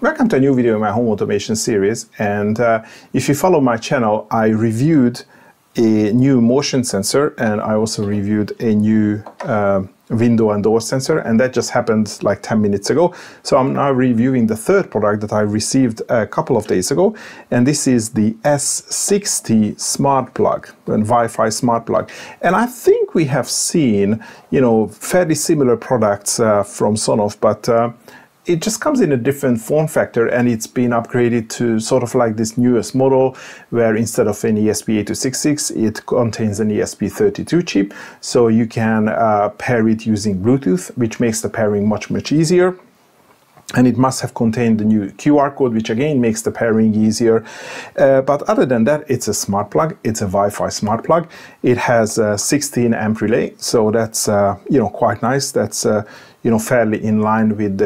Welcome to a new video in my home automation series, and if you follow my channel, I reviewed a new motion sensor and I also reviewed a new window and door sensor, and that just happened like 10 minutes ago. So I'm now reviewing the third product that I received a couple of days ago, and this is the S60 smart plug, a Wi-Fi smart plug. And I think we have seen, you know, fairly similar products from Sonoff, but it just comes in a different form factor, and it's been upgraded to sort of like this newest model where instead of an ESP8266 it contains an ESP32 chip, so you can pair it using Bluetooth, which makes the pairing much easier. And it must have contained the new QR code, which again makes the pairing easier. But other than that, it's a smart plug. It's a Wi-Fi smart plug. It has a 16 amp relay, so that's you know, quite nice. That's you know, fairly in line with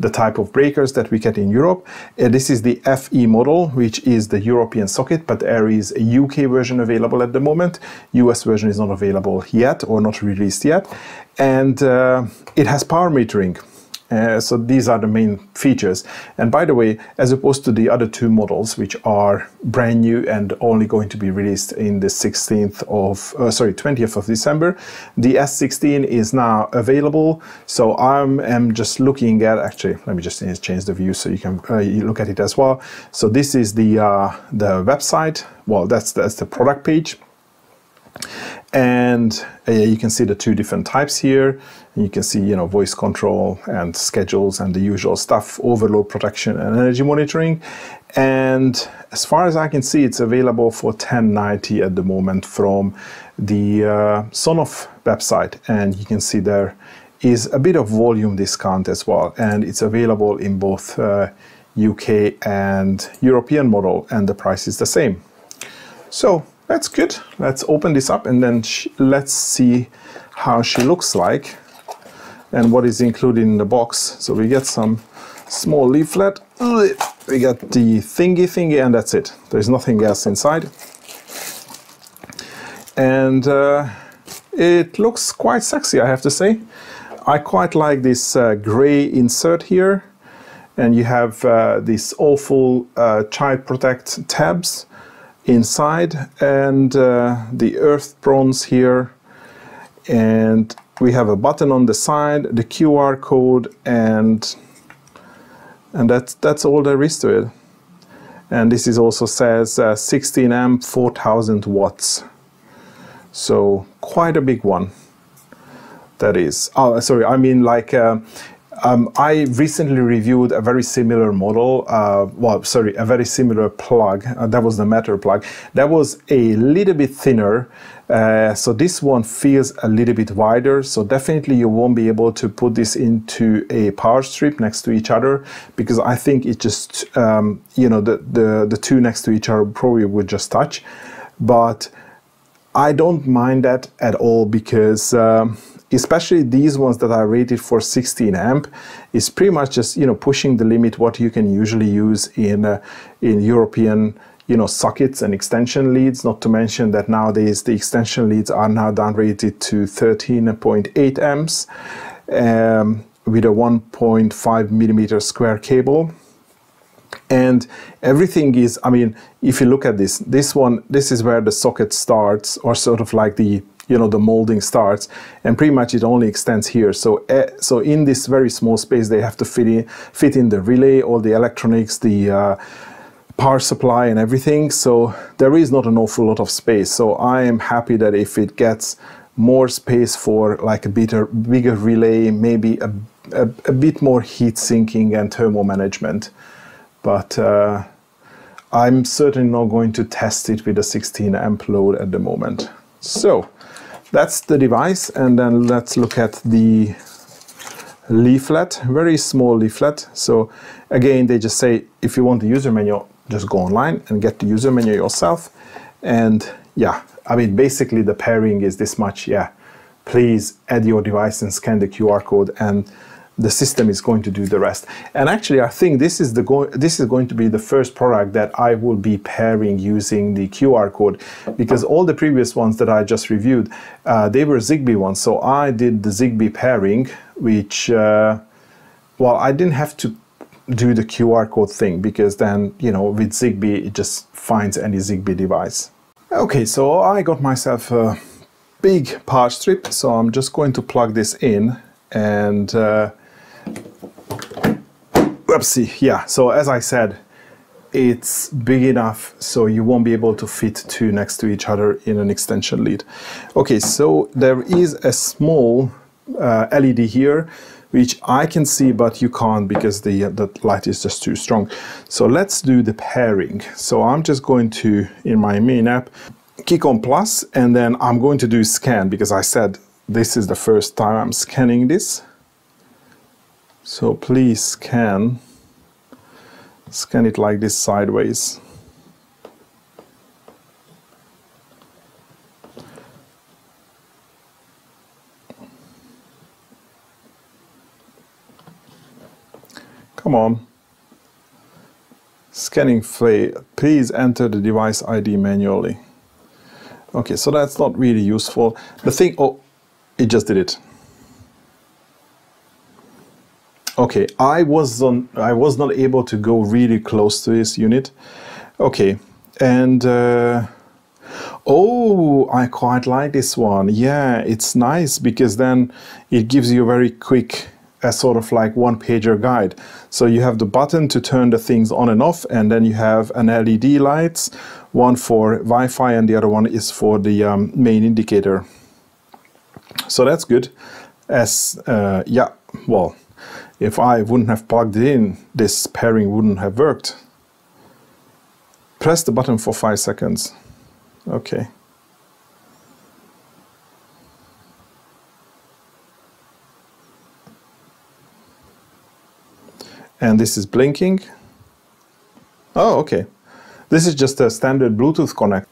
the type of breakers that we get in Europe. This is the FE model, which is the European socket, but there is a UK version available at the moment. US version is not available yet, or not released yet, and it has power metering. So these are the main features. And by the way, as opposed to the other two models, which are brand new and only going to be released in the 20th of December, the S60 is now available. So I am just looking at, actually, let me just change the view so you can you look at it as well. So this is the website. Well, that's the product page. And you can see the two different types here. You can see, you know, voice control and schedules and the usual stuff, overload protection and energy monitoring. And as far as I can see, it's available for $10.90 at the moment from the Sonoff website. And you can see there is a bit of volume discount as well. And it's available in both UK and European model, and the price is the same. So that's good. Let's open this up and then let's see how she looks like and what is included in the box. So we get some small leaflet, we get the thingy, and that's it. There's nothing else inside. And it looks quite sexy, I have to say. I quite like this gray insert here, and you have these awful child protect tabs inside, and the earth bronze here, and we have a button on the side, the QR code, and that's all there is to it. And this is also says 16 amp 4000 watts, so quite a big one that is. Oh, sorry, I mean like I recently reviewed a very similar model, a very similar plug, that was the Matter plug. That was a little bit thinner, so this one feels a little bit wider, so definitely you won't be able to put this into a power strip next to each other, because I think it just, you know, the two next to each other probably would just touch. But I don't mind that at all, because especially these ones that are rated for 16 amp is pretty much just, you know, pushing the limit what you can usually use in European, you know, sockets and extension leads. Not to mention that nowadays the extension leads are now downrated to 13.8 amps with a 1.5 millimeter square cable. And everything is, I mean, if you look at this one, this is where the socket starts, or sort of like the, you know, the molding starts, and pretty much it only extends here. So so in this very small space they have to fit in the relay, all the electronics, the power supply and everything. So there is not an awful lot of space. So I am happy that if it gets more space for like a bigger relay, maybe a bit more heat sinking and thermal management. But I'm certainly not going to test it with a 16 amp load at the moment. So that's the device, and then let's look at the leaflet, very small leaflet. So again, they just say, if you want the user manual, just go online and get the user manual yourself. And yeah, I mean, basically the pairing is this much. Yeah, please add your device and scan the QR code, and the system is going to do the rest. And actually, I think this is going to be the first product that I will be pairing using the QR code, because all the previous ones that I just reviewed, they were Zigbee ones. So I did the Zigbee pairing, which, well, I didn't have to do the QR code thing, because then, you know, with Zigbee, it just finds any Zigbee device. Okay, so I got myself a big patch strip, so I'm just going to plug this in and whoopsie, yeah, so as I said, it's big enough so you won't be able to fit two next to each other in an extension lead. Okay, so there is a small LED here, which I can see, but you can't because the light is just too strong. So let's do the pairing. So I'm just going to, in my main app, click on plus, and then I'm going to do scan, because I said this is the first time I'm scanning this. So please scan. Scan it like this sideways. Come on. Scanning failed. Please enter the device ID manually. Okay, so that's not really useful. The thing, oh, it just did it. Okay, I was not able to go really close to this unit. Okay, and oh, I quite like this one. Yeah, it's nice, because then it gives you a very quick, a sort of like one pager guide. So you have the button to turn the things on and off, and then you have an LED lights, one for Wi-Fi and the other one is for the main indicator. So that's good. As yeah, well, if I wouldn't have plugged it in, this pairing wouldn't have worked. Press the button for 5 seconds. Okay. And this is blinking. Oh, okay. This is just a standard Bluetooth connect.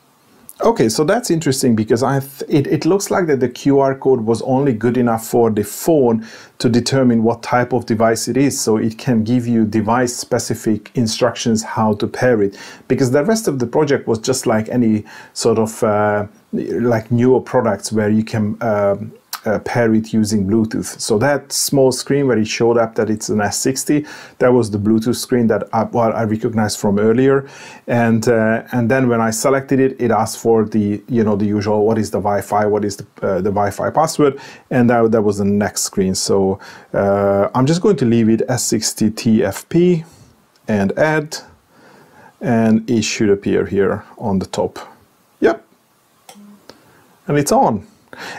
Okay, so that's interesting, because it looks like that the QR code was only good enough for the phone to determine what type of device it is, so it can give you device-specific instructions how to pair it, because the rest of the project was just like any sort of like newer products where you can pair it using Bluetooth. So that small screen where it showed up that it's an S60, that was the Bluetooth screen that I recognized from earlier, and then when I selected it, it asked for the, you know, the usual, what is the Wi-Fi, what is the Wi-Fi password, and that was the next screen. So I'm just going to leave it S60 TFP and add, and it should appear here on the top. Yep, and it's on.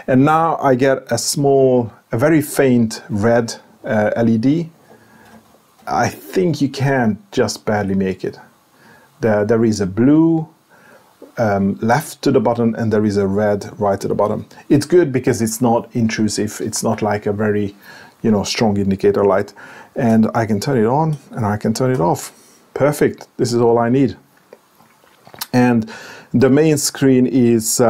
And now I get a small, a very faint red LED. I think you can just barely make it. There is a blue left to the bottom, and there is a red right to the bottom. It's good because it's not intrusive. It's not like a very, you know, strong indicator light. And I can turn it on and I can turn it off. Perfect. This is all I need. And the main screen is...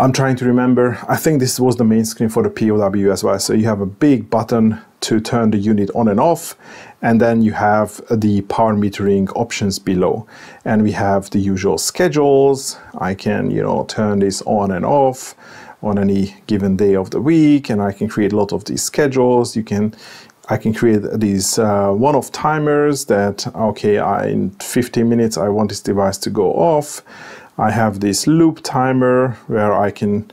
I'm trying to remember, I think this was the main screen for the POW as well. So you have a big button to turn the unit on and off, and then you have the power metering options below. And we have the usual schedules. I can, you know, turn this on and off on any given day of the week, and I can create a lot of these schedules. I can create these one-off timers that, okay, in 15 minutes I want this device to go off. I have this loop timer where I can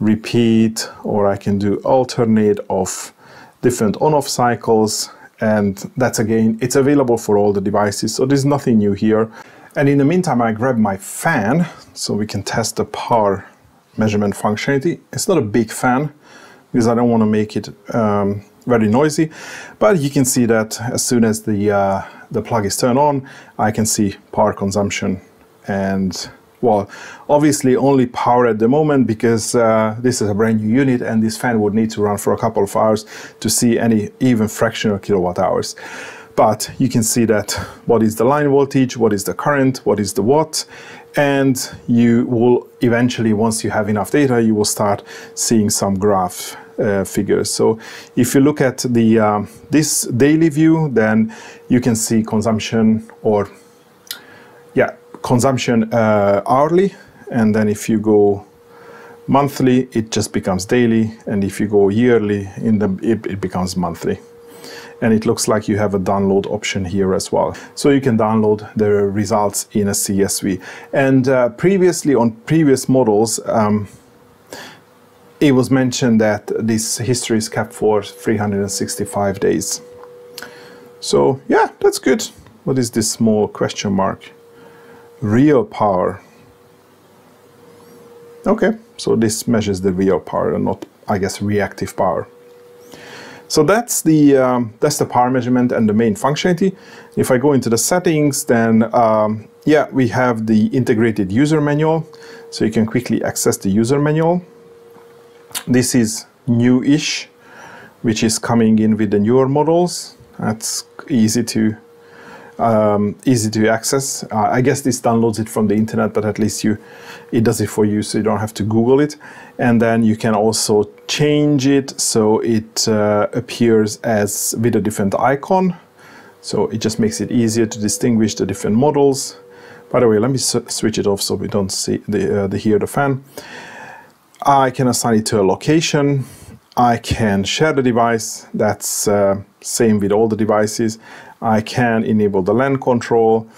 repeat, or I can do alternate of different on-off cycles, and that's, again, it's available for all the devices, so there's nothing new here. And in the meantime, I grab my fan so we can test the power measurement functionality. It's not a big fan because I don't want to make it very noisy, but you can see that as soon as the plug is turned on, I can see power consumption. And well, obviously only power at the moment, because this is a brand new unit and this fan would need to run for a couple of hours to see any even fractional kilowatt hours. But you can see that what is the line voltage, what is the current, what is the watt, and you will eventually, once you have enough data, you will start seeing some graph figures. So if you look at the this daily view, then you can see consumption, or yeah, consumption hourly, and then if you go monthly, it just becomes daily, and if you go yearly, it becomes monthly. and it looks like you have a download option here as well. So you can download the results in a CSV. And previously on previous models, it was mentioned that this history is kept for 365 days. So yeah, that's good. What is this small question mark? Real power. Okay, so this measures the real power and not, I guess, reactive power. So that's the power measurement and the main functionality. If I go into the settings, then yeah, we have the integrated user manual. So you can quickly access the user manual. This is new-ish, which is coming in with the newer models. That's easy to access. I guess this downloads it from the internet, but at least it does it for you, so you don't have to Google it. And then you can also change it so it appears as with a different icon. So it just makes it easier to distinguish the different models. By the way, let me switch it off so we don't see hear the fan. I can assign it to a location. I can share the device. That's same with all the devices. I can enable the LAN control.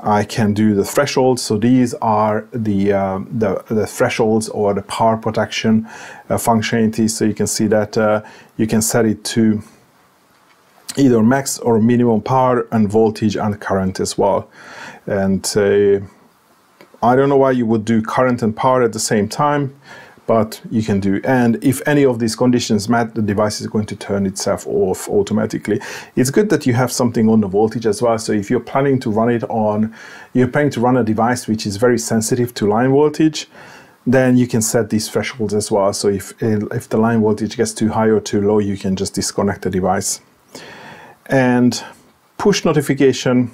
I can do the thresholds. So these are the thresholds or the power protection functionality. So you can see that you can set it to either max or minimum power and voltage and current as well. And I don't know why you would do current and power at the same time, but you can do. And if any of these conditions met, the device is going to turn itself off automatically. It's good that you have something on the voltage as well. So if you're planning to run it on, you're planning to run a device which is very sensitive to line voltage, then you can set these thresholds as well. So if the line voltage gets too high or too low, you can just disconnect the device. And push notification.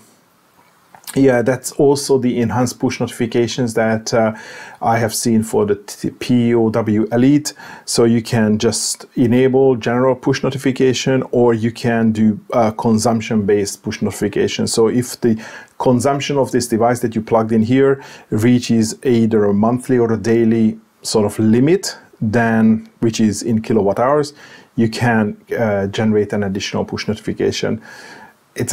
Yeah, that's also the enhanced push notifications that I have seen for the POW Elite. So you can just enable general push notification, or you can do consumption-based push notification. So if the consumption of this device that you plugged in here reaches either a monthly or a daily sort of limit, then which is in kilowatt hours, you can generate an additional push notification. It's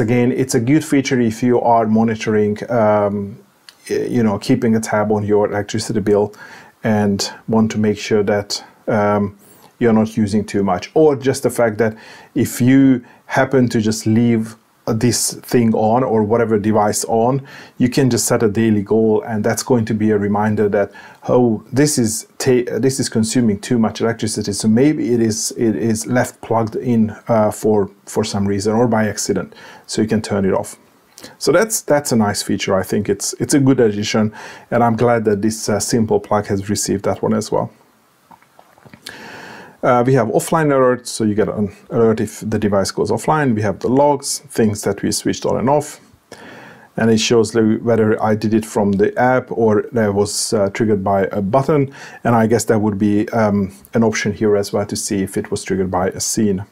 a good feature if you are monitoring, you know, keeping a tab on your electricity bill and want to make sure that you're not using too much, or just the fact that if you happen to just leave this thing on or whatever device on, you can just set a daily goal, and that's going to be a reminder that, oh, this is consuming too much electricity, so maybe it is left plugged in for some reason or by accident, so you can turn it off. So that's a nice feature. I think it's a good addition, and I'm glad that this simple plug has received that one as well. We have offline alerts, so you get an alert if the device goes offline. We have the logs, things that we switched on and off. And it shows whether I did it from the app or that was triggered by a button. And I guess that would be an option here as well to see if it was triggered by a scene.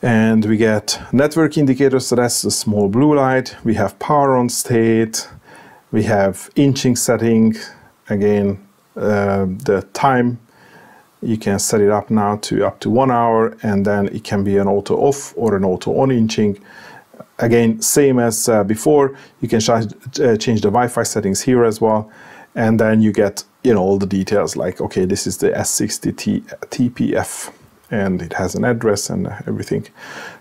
And we get network indicators, so that's the small blue light. We have power on state. We have inching setting. Again, the time. You can set it up now to up to 1 hour, and then it can be an auto off or an auto on inching. Again, same as before, you can change the Wi-Fi settings here as well. And then you get, you know, all the details like, okay, this is the S60 TPF and it has an address and everything.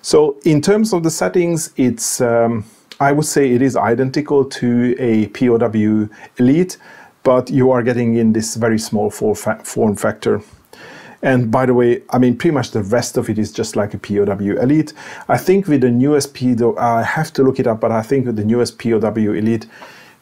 So in terms of the settings, it's, I would say it is identical to a POW Elite, but you are getting in this very small form factor. And by the way, I mean, pretty much the rest of it is just like a POW Elite. I think with the newest POW, I have to look it up, but I think with the newest POW Elite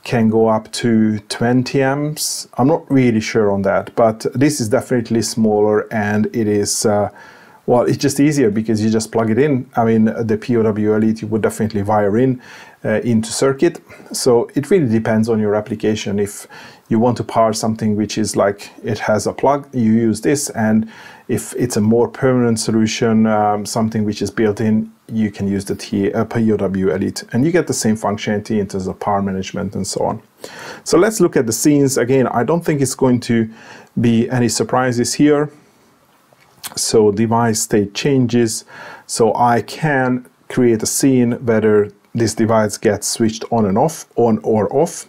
can go up to 20 amps. I'm not really sure on that, but this is definitely smaller, and it is, well, it's just easier because you just plug it in. I mean, the POW Elite, you would definitely wire in into circuit. So it really depends on your application. If you want to power something which is like it has a plug, you use this. And if it's a more permanent solution, something which is built in, you can use the POW Elite. And you get the same functionality in terms of power management and so on. So let's look at the scenes. Again, I don't think it's going to be any surprises here. so device state changes, so I can create a scene whether this device gets switched on and off, on or off.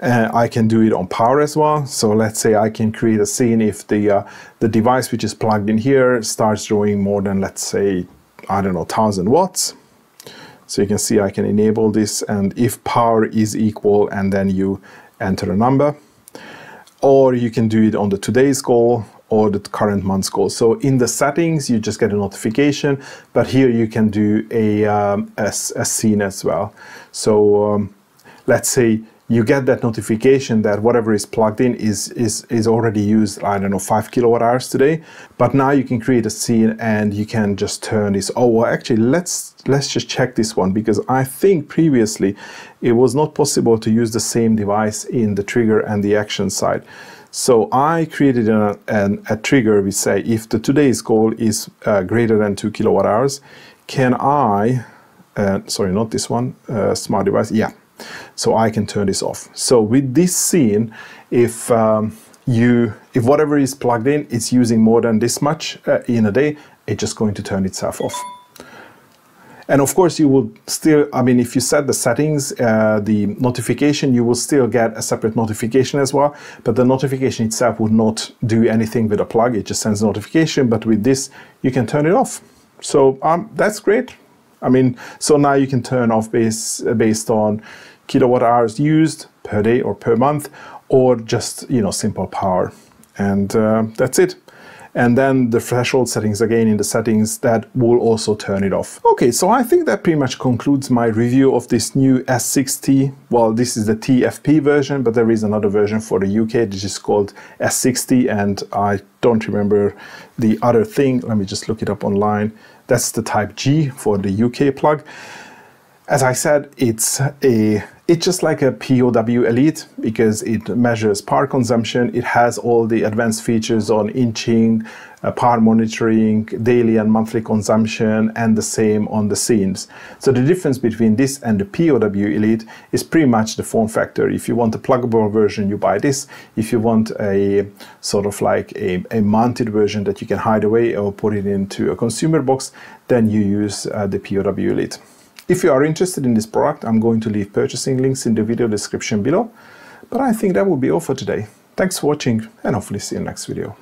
I can do it on power as well. So let's say I can create a scene if the device which is plugged in here starts drawing more than, let's say, I don't know, 1000 watts. So you can see I can enable this, and if power is equal, and then you enter a number. Or you can do it on the today's goal or the current month's goal. So in the settings, you just get a notification, but here you can do a scene as well. So let's say you get that notification that whatever is plugged in is already used, I don't know, 5 kilowatt hours today, but now you can create a scene and you can just turn this. Oh, well, actually, let's just check this one, because I think previously it was not possible to use the same device in the trigger and the action side. So I created a trigger. We say if the today's goal is greater than 2 kilowatt hours, can I, sorry, not this one, smart device, yeah. So I can turn this off. So with this scene, if whatever is plugged in is using more than this much in a day, it's just going to turn itself off. And of course you will still, I mean, if you set the settings, the notification, you will still get a separate notification as well, but the notification itself would not do anything with a plug. It just sends a notification, but with this, you can turn it off. So that's great. I mean, so now you can turn off based on kilowatt hours used per day or per month, or just, you know, simple power. And that's it. And then the threshold settings, again, in the settings, that will also turn it off. Okay, so I think that pretty much concludes my review of this new S60. Well, this is the TFP version, but there is another version for the UK, which is called S60, and I don't remember the other thing. Let me just look it up online. That's the Type G for the UK plug. As I said, it's just like a POW Elite, because it measures power consumption. It has all the advanced features on inching, power monitoring, daily and monthly consumption, and the same on the scenes. So the difference between this and the POW Elite is pretty much the form factor. If you want a pluggable version, you buy this. If you want a sort of like a mounted version that you can hide away or put it into a consumer box, then you use the POW Elite. If you are interested in this product, I'm going to leave purchasing links in the video description below. But I think that will be all for today. Thanks for watching, and hopefully see you in the next video.